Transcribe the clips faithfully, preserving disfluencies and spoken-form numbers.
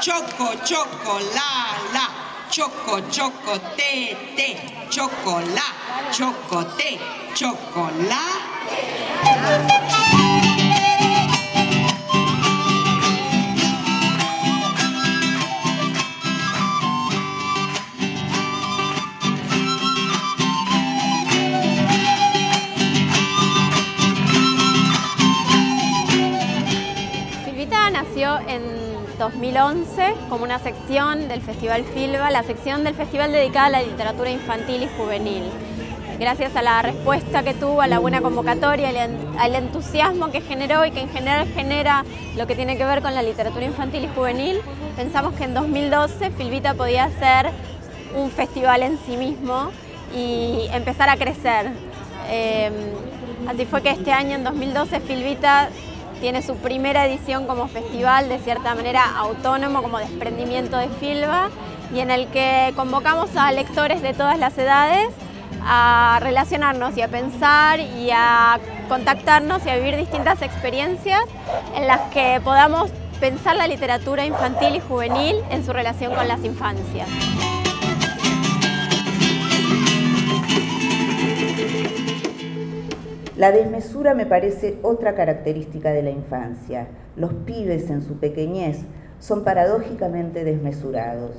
choco, choco, la, la, choco, choco, te, te, choco, la, choco, te, choco, la. Nació en dos mil once como una sección del Festival Filba, la sección del festival dedicada a la literatura infantil y juvenil. Gracias a la respuesta que tuvo, a la buena convocatoria, al entusiasmo que generó y que en general genera lo que tiene que ver con la literatura infantil y juvenil, pensamos que en dos mil doce Filbita podía ser un festival en sí mismo y empezar a crecer. Eh, así fue que este año, en dos mil doce, Filbita tiene su primera edición como festival, de cierta manera autónomo, como desprendimiento de Filba, y en el que convocamos a lectores de todas las edades a relacionarnos y a pensar y a contactarnos y a vivir distintas experiencias en las que podamos pensar la literatura infantil y juvenil en su relación con las infancias. La desmesura me parece otra característica de la infancia. Los pibes en su pequeñez son paradójicamente desmesurados.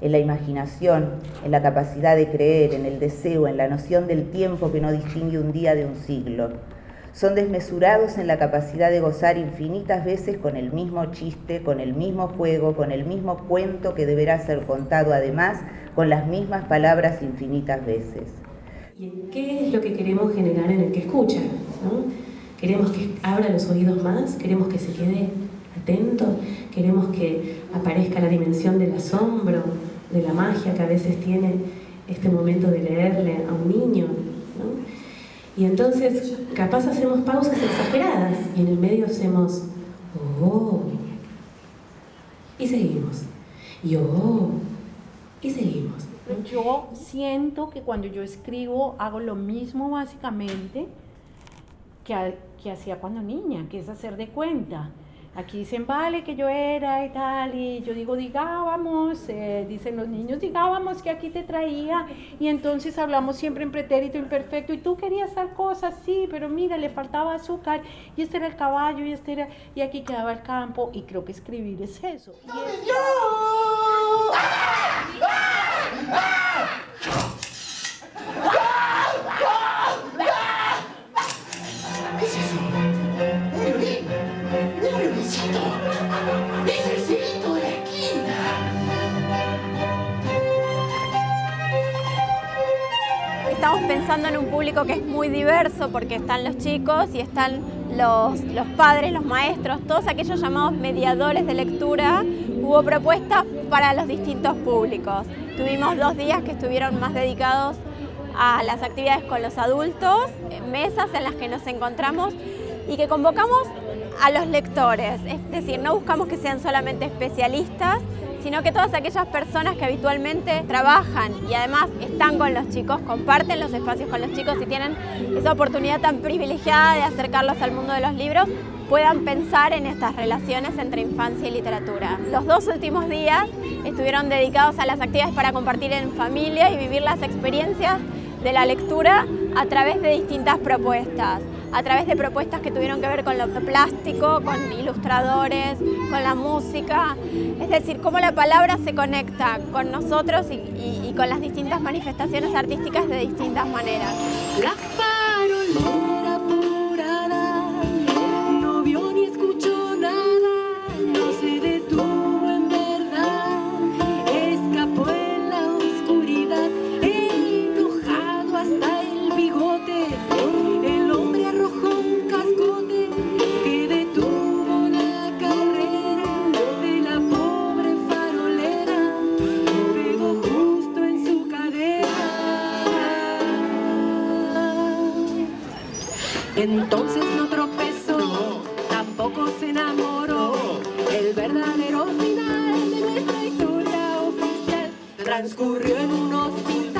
En la imaginación, en la capacidad de creer, en el deseo, en la noción del tiempo que no distingue un día de un siglo. Son desmesurados en la capacidad de gozar infinitas veces con el mismo chiste, con el mismo juego, con el mismo cuento que deberá ser contado además con las mismas palabras infinitas veces. ¿Qué es lo que queremos generar en el que escucha? ¿No? Queremos que abra los oídos más, queremos que se quede atento, queremos que aparezca la dimensión del asombro, de la magia que a veces tiene este momento de leerle a un niño, ¿no? Y entonces capaz hacemos pausas exageradas y en el medio hacemos oh, y seguimos, y oh, y seguimos. Yo siento que cuando yo escribo hago lo mismo básicamente que, que hacía cuando niña, que es hacer de cuenta. Aquí dicen, vale, que yo era y tal, y yo digo, digábamos, eh, dicen los niños, digábamos que aquí te traía, y entonces hablamos siempre en pretérito imperfecto, y tú querías tal cosa, sí, pero mira, le faltaba azúcar, y este era el caballo, y este era, y aquí quedaba el campo, y creo que escribir es eso. Y es... ¡Yo! ¡Ah! ¡Ah! Estamos pensando en un público que es muy diverso porque están los chicos y están los, los padres, los maestros, todos aquellos llamados mediadores de lectura. Hubo propuestas para los distintos públicos. Tuvimos dos días que estuvieron más dedicados a las actividades con los adultos, mesas en las que nos encontramos y que convocamos a los lectores. Es decir, no buscamos que sean solamente especialistas, sino que todas aquellas personas que habitualmente trabajan y además están con los chicos, comparten los espacios con los chicos y tienen esa oportunidad tan privilegiada de acercarlos al mundo de los libros, puedan pensar en estas relaciones entre infancia y literatura. Los dos últimos días estuvieron dedicados a las actividades para compartir en familia y vivir las experiencias de la lectura a través de distintas propuestas, a través de propuestas que tuvieron que ver con lo plástico, con ilustradores, con la música, es decir, cómo la palabra se conecta con nosotros y, y, y con las distintas manifestaciones artísticas de distintas maneras. La farolera apurada, no vio ni escuchó nada, no se detuvo en verdad, escapó en la oscuridad, enojado hasta el bigote. Entonces no tropezó, no. Tampoco se enamoró, no. El verdadero final de nuestra historia oficial transcurrió en un hospital.